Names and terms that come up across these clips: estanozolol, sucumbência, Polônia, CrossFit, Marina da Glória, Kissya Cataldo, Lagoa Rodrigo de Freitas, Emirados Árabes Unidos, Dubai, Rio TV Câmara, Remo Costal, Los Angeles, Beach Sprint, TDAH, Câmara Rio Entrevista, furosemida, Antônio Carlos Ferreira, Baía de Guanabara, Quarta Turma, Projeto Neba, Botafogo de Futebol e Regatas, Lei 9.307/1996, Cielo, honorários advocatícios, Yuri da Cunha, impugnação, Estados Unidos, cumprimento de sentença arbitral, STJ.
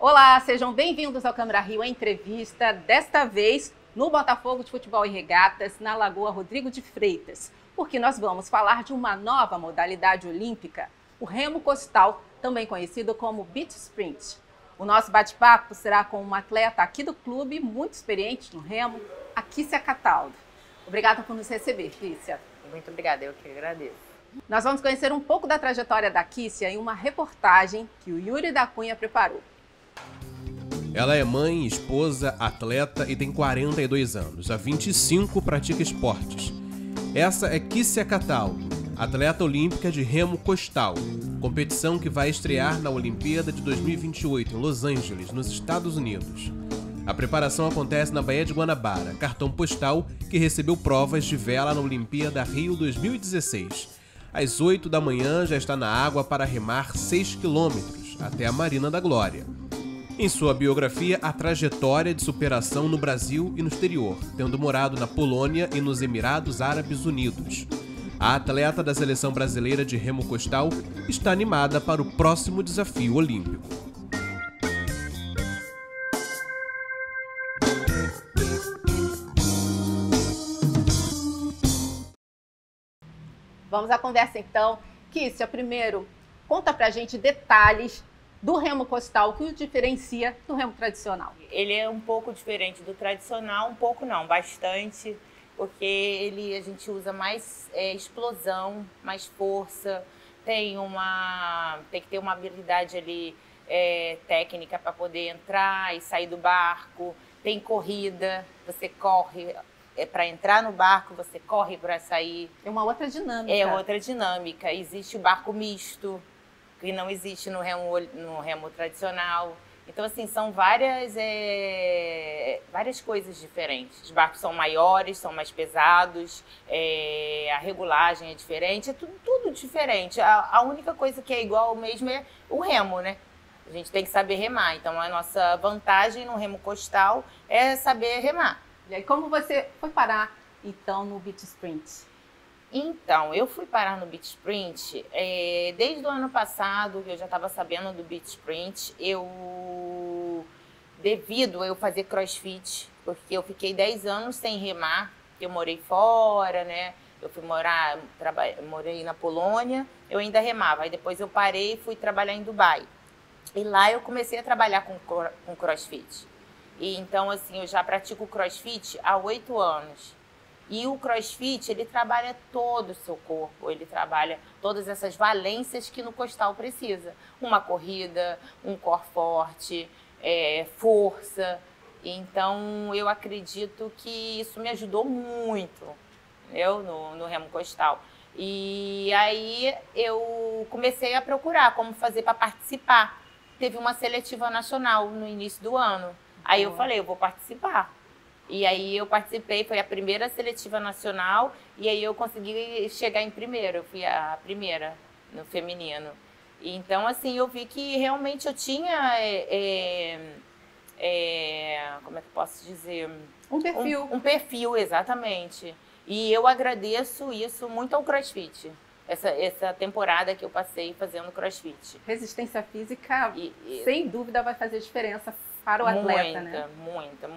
Olá, sejam bem-vindos ao Câmara Rio Entrevista, desta vez no Botafogo de Futebol e Regatas, na Lagoa Rodrigo de Freitas, porque nós vamos falar de uma nova modalidade olímpica, o remo costal, também conhecido como Beach Sprint. O nosso bate-papo será com uma atleta aqui do clube, muito experiente no remo, a Kissya Cataldo. Obrigada por nos receber, Kissya. Muito obrigada, eu que agradeço. Nós vamos conhecer um pouco da trajetória da Kissya em uma reportagem que o Yuri da Cunha preparou. Ela é mãe, esposa, atleta e tem 42 anos. Há 25 pratica esportes. Essa é Kissya Cataldo, atleta olímpica de remo costal, competição que vai estrear na Olimpíada de 2028 em Los Angeles, nos Estados Unidos. A preparação acontece na Baía de Guanabara, cartão postal que recebeu provas de vela na Olimpíada Rio 2016. Às 8 da manhã já está na água para remar 6 quilômetros até a Marina da Glória. Em sua biografia, a trajetória de superação no Brasil e no exterior, tendo morado na Polônia e nos Emirados Árabes Unidos. A atleta da seleção brasileira de remo costal está animada para o próximo desafio olímpico. Vamos à conversa então. Kissya, primeiro, conta pra gente detalhes do remo costal, que o diferencia do remo tradicional. Ele é um pouco diferente do tradicional, um pouco não, bastante, porque a gente usa mais explosão, mais força, tem que ter uma habilidade ali técnica para poder entrar e sair do barco, tem corrida, você corre para entrar no barco, você corre para sair. É uma outra dinâmica. É outra dinâmica, existe o barco misto, que não existe no remo tradicional. Então, assim, são várias coisas diferentes. Os barcos são maiores, são mais pesados, a regulagem é diferente, é tudo diferente. A única coisa que é igual mesmo é o remo, né? A gente tem que saber remar. Então, a nossa vantagem no remo costal é saber remar. E aí, como você foi parar, então, no Beach Sprint? Então, eu fui parar no Beach Sprint desde o ano passado, que eu já estava sabendo do Beach Sprint. Devido a eu fazer crossfit, porque eu fiquei 10 anos sem remar, eu morei fora, né? Eu fui morei na Polônia, eu ainda remava. Aí depois eu parei e fui trabalhar em Dubai. E lá eu comecei a trabalhar com crossfit. E então, assim, eu já pratico crossfit há 8 anos. E o CrossFit, ele trabalha todo o seu corpo, ele trabalha todas essas valências que no costal precisa. Uma corrida, um core forte, força. Então, eu acredito que isso me ajudou muito, entendeu? No remo costal. E aí, eu comecei a procurar como fazer para participar. Teve uma seletiva nacional no início do ano. Aí eu falei, eu vou participar. E aí eu participei, foi a primeira seletiva nacional, e aí eu consegui chegar em primeiro, eu fui a primeira no feminino. Então, assim, eu vi que realmente eu tinha, como é que eu posso dizer? Um perfil. Um perfil, exatamente. E eu agradeço isso muito ao CrossFit, essa temporada que eu passei fazendo CrossFit. Resistência física, sem dúvida, vai fazer diferença para o atleta, né?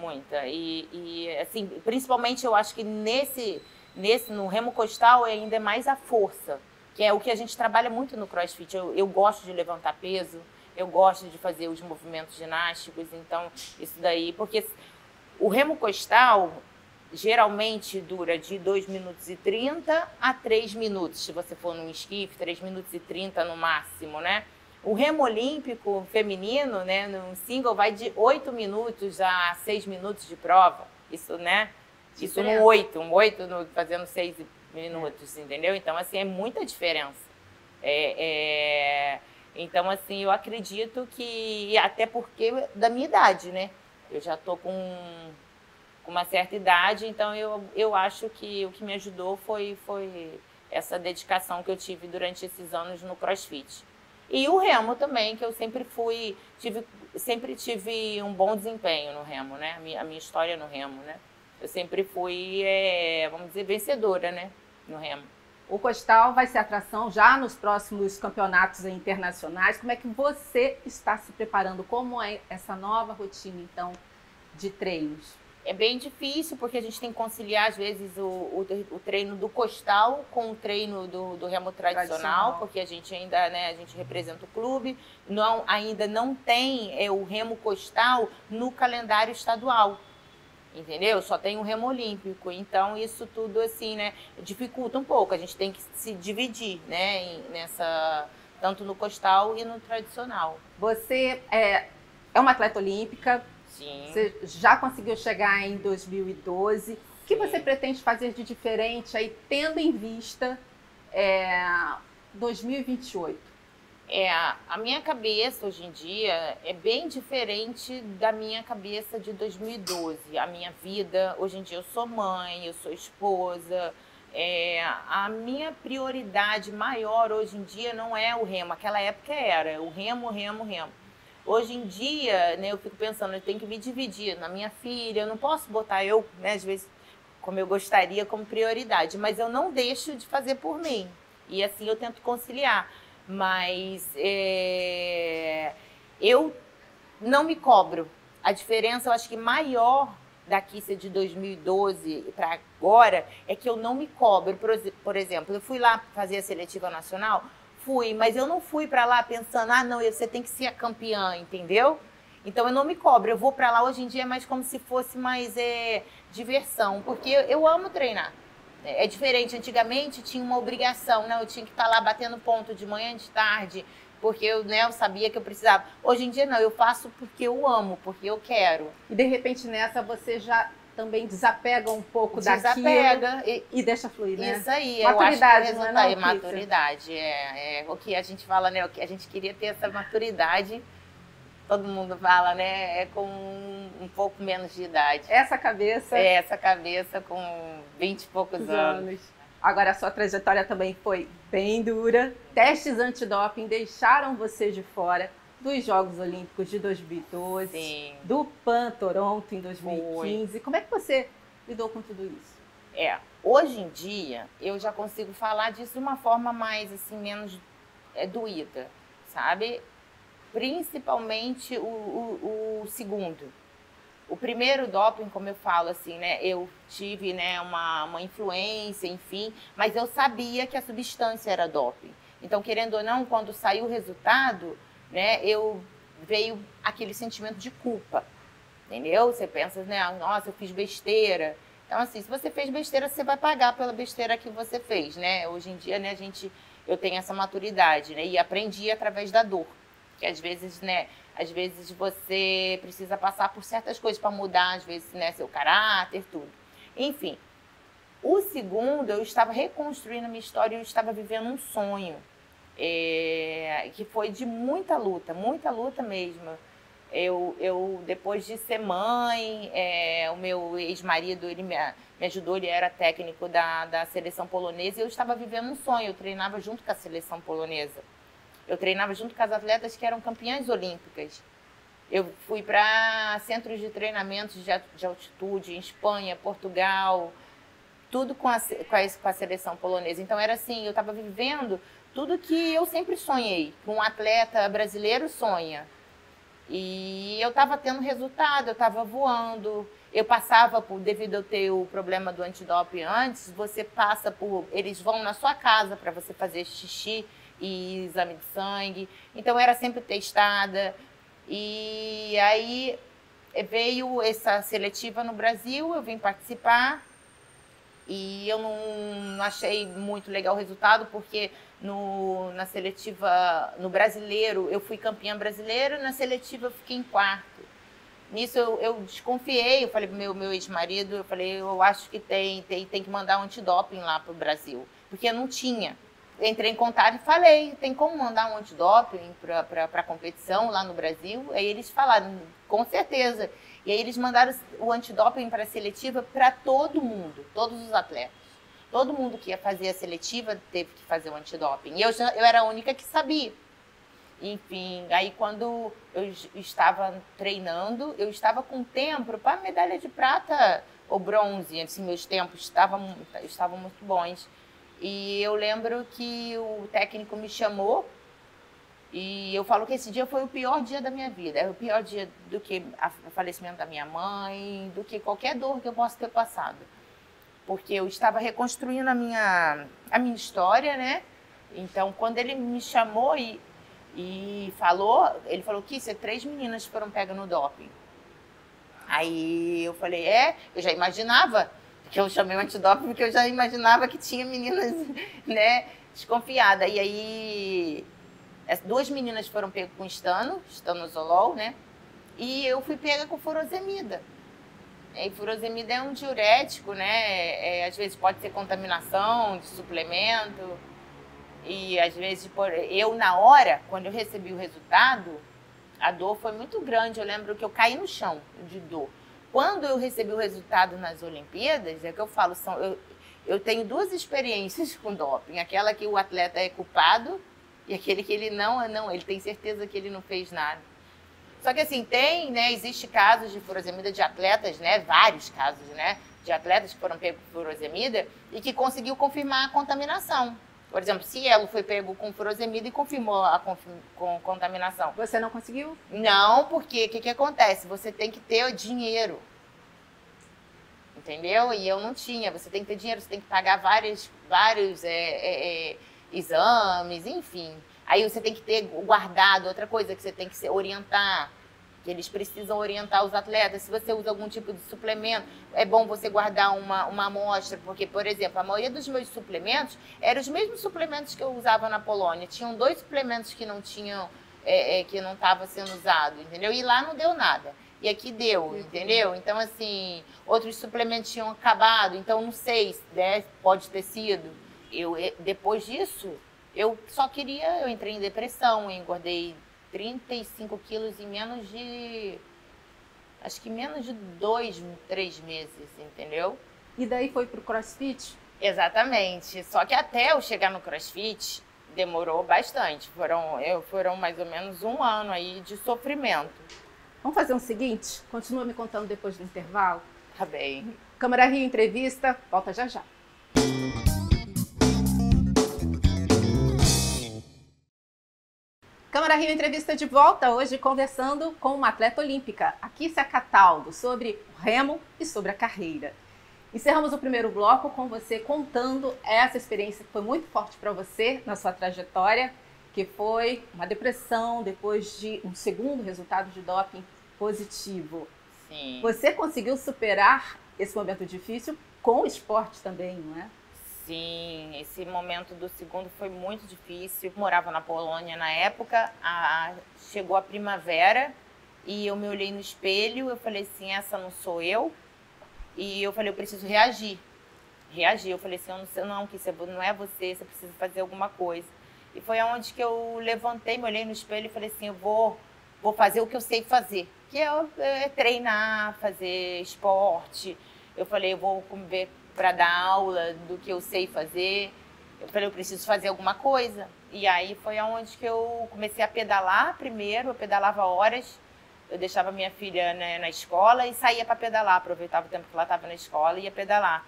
Muita. E assim, principalmente eu acho que no remo costal ainda é mais a força, que é o que a gente trabalha muito no CrossFit. Eu gosto de levantar peso, eu gosto de fazer os movimentos ginásticos, então isso daí, porque o remo costal geralmente dura de 2 minutos e 30 a 3 minutos, se você for num esquife, 3 minutos e 30 no máximo, né? O remo olímpico feminino, né, no single, vai de 8 minutos a 6 minutos de prova. Isso, né? Isso no 8, fazendo 6 minutos, entendeu? Então, assim, é muita diferença. Então, assim, eu acredito que, até porque da minha idade, né? Eu já tô com uma certa idade, então eu acho que o que me ajudou foi essa dedicação que eu tive durante esses anos no CrossFit. E o remo também, que eu sempre tive sempre tive um bom desempenho no remo, né? A minha história no remo, né? Eu sempre fui, vamos dizer, vencedora, né? No remo. O Costal vai ser atração já nos próximos campeonatos internacionais. Como é que você está se preparando? Como é essa nova rotina, então, de treinos? É bem difícil, porque a gente tem que conciliar, às vezes, o treino do Costal com o treino do remo tradicional, porque a gente ainda, né, a gente representa o clube, ainda não tem o remo Costal no calendário estadual. Entendeu? Só tem o remo olímpico, então isso tudo assim, né, dificulta um pouco, a gente tem que se dividir, né, tanto no Costal e no tradicional. Você é uma atleta olímpica, sim. Você já conseguiu chegar em 2012, sim. O que você pretende fazer de diferente aí, tendo em vista 2028? A minha cabeça hoje em dia é bem diferente da minha cabeça de 2012. A minha vida, hoje em dia eu sou mãe, eu sou esposa. A minha prioridade maior hoje em dia não é o remo. Aquela época era o remo, remo, remo. Hoje em dia, né, eu fico pensando, eu tenho que me dividir na minha filha, eu não posso botar eu, né, às vezes, como eu gostaria, como prioridade. Mas eu não deixo de fazer por mim. E assim eu tento conciliar. Mas eu não me cobro. A diferença, eu acho que maior da Kissya de 2012 para agora é que eu não me cobro. Por exemplo, eu fui lá fazer a seletiva nacional, fui, mas eu não fui para lá pensando, ah, não, você tem que ser a campeã, entendeu? Então eu não me cobro, eu vou para lá hoje em dia mais como se fosse mais diversão, porque eu amo treinar. É diferente, antigamente tinha uma obrigação, né? Eu tinha que estar lá batendo ponto de manhã e de tarde, porque eu, né, eu sabia que eu precisava. Hoje em dia não, eu faço porque eu amo, porque eu quero. E de repente nessa você já também desapega um pouco daquilo. Desapega. E deixa fluir, né? Isso aí, maturidade, eu acho que é maturidade. É o que a gente fala, né? A gente queria ter essa maturidade. Todo mundo fala, né? É com um pouco menos de idade. Essa cabeça? É, essa cabeça com 20 e poucos anos. Agora, a sua trajetória também foi bem dura. Testes antidoping deixaram você de fora dos Jogos Olímpicos de 2012, sim. Do Pan Toronto em 2015. Foi. Como é que você lidou com tudo isso? Hoje em dia, eu já consigo falar disso de uma forma mais, assim, menos doída, sabe? Principalmente o segundo. O primeiro doping, como eu falo assim, né, eu tive, né, uma influência, enfim, mas eu sabia que a substância era doping. Então, querendo ou não, quando saiu o resultado, né, veio aquele sentimento de culpa, entendeu? Você pensa, né, nossa, eu fiz besteira. Então, assim, se você fez besteira, você vai pagar pela besteira que você fez, né? Hoje em dia, né, eu tenho essa maturidade, né, e aprendi através da dor. Que às vezes, né, você precisa passar por certas coisas para mudar, às vezes, né, seu caráter, tudo. Enfim, o segundo, eu estava reconstruindo a minha história, eu estava vivendo um sonho, que foi de muita luta mesmo. Eu depois de ser mãe, o meu ex-marido, ele me ajudou, ele era técnico da seleção polonesa, e eu estava vivendo um sonho, eu treinava junto com a seleção polonesa. Eu treinava junto com as atletas que eram campeãs olímpicas. Eu fui para centros de treinamento de altitude em Espanha, Portugal, tudo com a seleção polonesa. Então era assim, eu estava vivendo tudo que eu sempre sonhei, que um atleta brasileiro sonha. E eu estava tendo resultado, eu estava voando. Eu passava por, devido a ter o problema do antidoping antes, você passa por, eles vão na sua casa para você fazer xixi, e exame de sangue, então eu era sempre testada. E aí veio essa seletiva no Brasil, eu vim participar e eu não achei muito legal o resultado, porque na seletiva, no brasileiro, eu fui campeã brasileira, na seletiva eu fiquei em quarto. Nisso eu desconfiei, eu falei pro meu ex-marido, eu falei, eu acho que tem que mandar um antidoping lá pro Brasil, porque eu não tinha. Entrei em contato e falei, tem como mandar um antidoping para a competição lá no Brasil? Aí eles falaram, com certeza. E aí eles mandaram o antidoping para a seletiva para todo mundo, todos os atletas. Todo mundo que ia fazer a seletiva teve que fazer o antidoping. E eu era a única que sabia. Enfim, aí quando eu estava treinando, eu estava com tempo para medalha de prata ou bronze. Assim, meus tempos estavam muito bons. E eu lembro que o técnico me chamou e eu falo que esse dia foi o pior dia da minha vida. É o pior dia do que o falecimento da minha mãe, do que qualquer dor que eu possa ter passado. Porque eu estava reconstruindo a minha história, né? Então, quando ele me chamou e falou, ele falou que isso, 3 meninas foram pegas no doping. Aí eu falei, eu já imaginava, que eu chamei o antidoping porque eu já imaginava que tinha meninas, né, desconfiadas. E aí, 2 meninas foram pegas com estanozolol, né? E eu fui pega com furosemida. E furosemida é um diurético, né? Às vezes pode ser contaminação de suplemento. E às vezes, eu na hora, quando eu recebi o resultado, a dor foi muito grande. Eu lembro que eu caí no chão de dor. Quando eu recebi o resultado nas Olimpíadas, é que eu falo, eu tenho 2 experiências com doping. Aquela que o atleta é culpado e aquele que ele não, ele tem certeza que ele não fez nada. Só que assim, tem, né, existe casos de furosemida de atletas, né, vários casos, né, de atletas que foram pegos com furosemida e que conseguiu confirmar a contaminação. Por exemplo, Cielo foi pego com furosemida e confirmou a contaminação. Você não conseguiu? Não, porque o que acontece? Você tem que ter dinheiro, entendeu? E eu não tinha. Você tem que ter dinheiro, você tem que pagar vários exames, enfim. Aí você tem que ter guardado. Outra coisa que você tem que se orientar, que eles precisam orientar os atletas. Se você usa algum tipo de suplemento, é bom você guardar uma amostra, porque, por exemplo, a maioria dos meus suplementos eram os mesmos suplementos que eu usava na Polônia. Tinham 2 suplementos que não tinham, que não estavam sendo usados, entendeu? E lá não deu nada. E aqui deu, entendeu? Então, assim, outros suplementos tinham acabado, então não sei, né? Pode ter sido. Depois disso, eu entrei em depressão, engordei 35 quilos em menos de 2, 3 meses, entendeu? E daí foi pro CrossFit? Exatamente, só que até eu chegar no CrossFit demorou bastante, foram mais ou menos 1 ano aí de sofrimento. Vamos fazer o seguinte, continua me contando depois do intervalo? Tá bem. Câmara Rio Entrevista, volta já já. Câmara Rio Entrevista de volta, hoje conversando com uma atleta olímpica, a Kissya Cataldo, sobre o remo e sobre a carreira. Encerramos o primeiro bloco com você contando essa experiência que foi muito forte para você na sua trajetória, que foi uma depressão depois de um segundo resultado de doping positivo. Sim. Você conseguiu superar esse momento difícil com o esporte também, não é? Sim, esse momento do segundo foi muito difícil. Eu morava na Polônia na época, chegou a primavera e eu me olhei no espelho, eu falei assim, essa não sou eu. E eu falei, eu preciso reagir. Eu falei assim, eu não sei não, que isso não é você, você precisa fazer alguma coisa. E foi aonde que eu levantei, me olhei no espelho e falei assim, eu vou fazer o que eu sei fazer, que é treinar, fazer esporte. Eu falei, eu vou comer para dar aula do que eu sei fazer. Eu falei, eu preciso fazer alguma coisa. E aí foi aonde que eu comecei a pedalar primeiro. Eu pedalava horas, eu deixava minha filha, né, na escola e saía para pedalar, aproveitava o tempo que ela estava na escola e ia pedalar.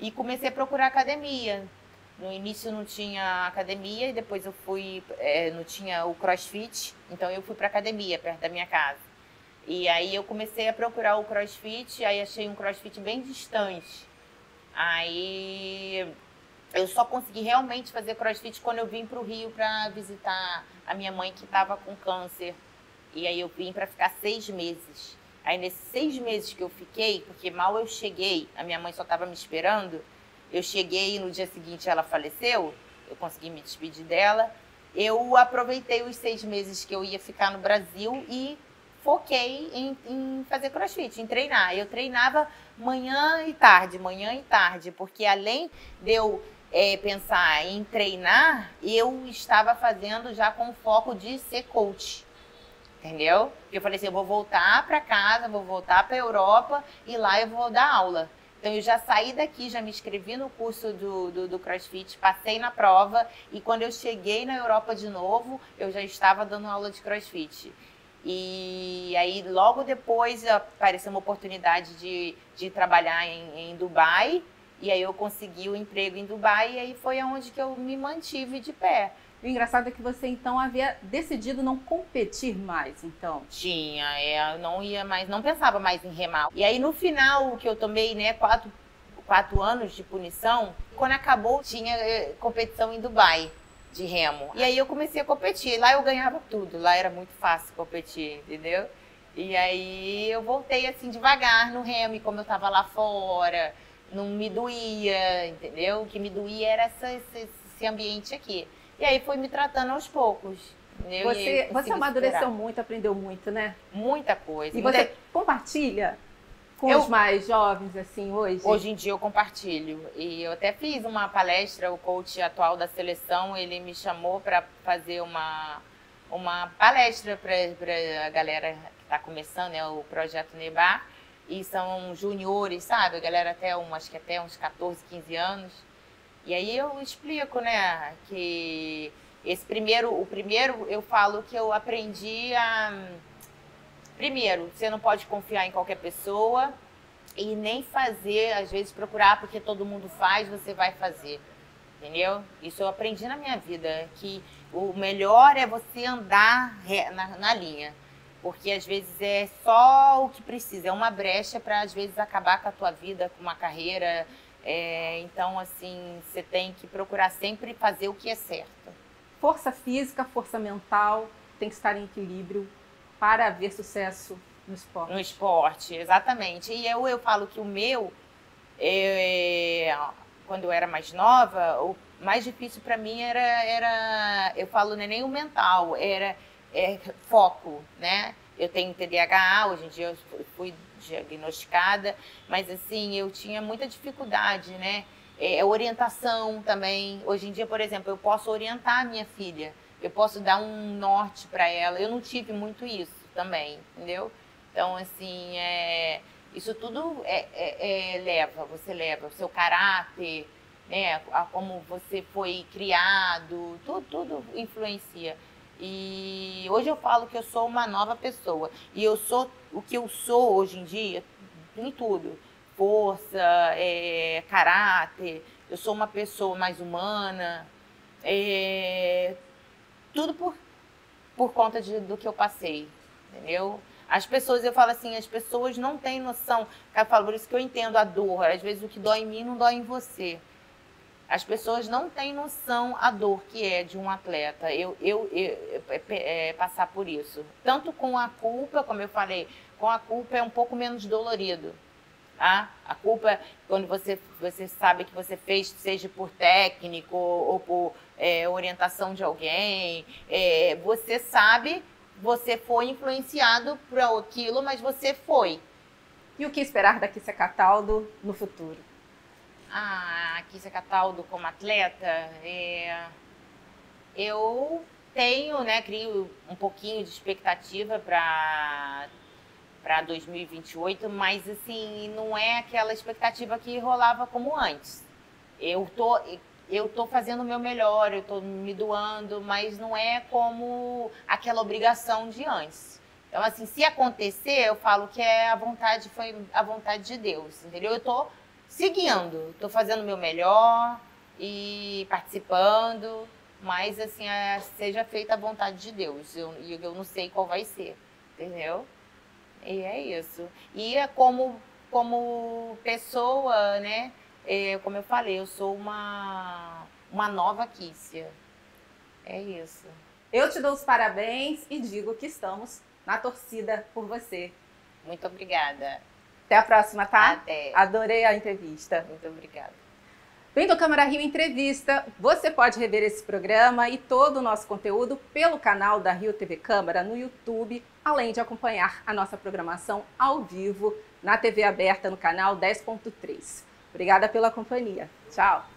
E comecei a procurar academia. No início não tinha academia e depois eu fui, não tinha o CrossFit, então eu fui para academia perto da minha casa. E aí eu comecei a procurar o CrossFit, aí achei um CrossFit bem distante. Aí eu só consegui realmente fazer CrossFit quando eu vim para o Rio para visitar a minha mãe que estava com câncer. E aí eu vim para ficar 6 meses. Aí nesses 6 meses que eu fiquei, porque mal eu cheguei, a minha mãe só estava me esperando, eu cheguei e no dia seguinte ela faleceu, eu consegui me despedir dela. Eu aproveitei os 6 meses que eu ia ficar no Brasil e foquei em fazer CrossFit, em treinar. Eu treinava manhã e tarde, porque além de eu pensar em treinar, eu estava fazendo já com foco de ser coach, entendeu? Eu falei assim, eu vou voltar para casa, vou voltar para a Europa e lá eu vou dar aula. Então, eu já saí daqui, já me inscrevi no curso do CrossFit, passei na prova e quando eu cheguei na Europa de novo, eu já estava dando aula de CrossFit. E aí, logo depois, apareceu uma oportunidade de trabalhar em Dubai. E aí eu consegui o emprego em Dubai e aí foi aonde que eu me mantive de pé. O engraçado é que você, então, havia decidido não competir mais, então. Tinha, eu não ia mais, não pensava mais em remar. E aí, no final, que eu tomei, né, quatro anos de punição, quando acabou, tinha competição em Dubai de remo. E aí eu comecei a competir, lá eu ganhava tudo, lá era muito fácil competir, entendeu? E aí eu voltei, assim, devagar no remo, e como eu tava lá fora, não me doía, entendeu? O que me doía era esse ambiente aqui. E aí foi me tratando aos poucos. Entendeu? Você amadureceu muito, aprendeu muito, né? Muita coisa. E você compartilha com os mais jovens, assim, hoje? Hoje em dia eu compartilho. E eu até fiz uma palestra, o coach atual da seleção, ele me chamou para fazer uma palestra para a galera que está começando, né, o Projeto Neba. E são juniores, sabe? A galera acho que até uns 14, 15 anos. E aí eu explico, né, que o primeiro eu falo que eu aprendi a... Primeiro, você não pode confiar em qualquer pessoa e nem fazer, às vezes procurar porque todo mundo faz, você vai fazer, entendeu? Isso eu aprendi na minha vida, que o melhor é você andar na linha. Porque às vezes é só o que precisa, é uma brecha para às vezes acabar com a tua vida, com uma carreira. Então, assim, você tem que procurar sempre fazer o que é certo. Força física, força mental, tem que estar em equilíbrio para haver sucesso no esporte. No esporte, exatamente. E eu falo que o meu, quando eu era mais nova, o mais difícil para mim era eu falo, não é nem o mental, era... foco, né? Eu tenho TDAH, hoje em dia eu fui diagnosticada, mas assim, eu tinha muita dificuldade, né? Orientação também. Hoje em dia, por exemplo, eu posso orientar a minha filha, eu posso dar um norte para ela. Eu não tive muito isso também, entendeu? Então, assim, isso tudo leva o seu caráter, né? Como você foi criado, tudo influencia. E hoje eu falo que eu sou uma nova pessoa. E eu sou o que eu sou hoje em dia em tudo. Força, caráter, eu sou uma pessoa mais humana. Tudo por conta do que eu passei, entendeu? As pessoas, eu falo assim, as pessoas não têm noção. Eu falo, por isso que eu entendo a dor. Às vezes o que dói em mim não dói em você. As pessoas não têm noção a dor que é de um atleta, passar por isso. Tanto com a culpa, como eu falei, com a culpa é um pouco menos dolorido. Tá? A culpa, quando você sabe que você fez, seja por técnico ou por orientação de alguém, você sabe, você foi influenciado por aquilo, mas você foi. E o que esperar da Kissya Cataldo no futuro? A Kissya Cataldo como atleta, eu tenho, né, crio um pouquinho de expectativa para 2028, mas assim, não é aquela expectativa que rolava como antes. Eu tô fazendo o meu melhor, eu tô me doando, mas não é como aquela obrigação de antes. Então, assim, se acontecer, eu falo que foi a vontade de Deus, entendeu? Eu tô seguindo, estou fazendo o meu melhor e participando, mas assim, seja feita a vontade de Deus, eu não sei qual vai ser, entendeu? E é isso. E como pessoa, né, como eu falei, eu sou uma nova Kissya, é isso. Eu te dou os parabéns e digo que estamos na torcida por você. Muito obrigada. Até a próxima, tá? Até. Adorei a entrevista. Muito obrigada. Bem do Câmara Rio Entrevista, você pode rever esse programa e todo o nosso conteúdo pelo canal da Rio TV Câmara no YouTube, além de acompanhar a nossa programação ao vivo na TV aberta no canal 10.3. Obrigada pela companhia. Tchau.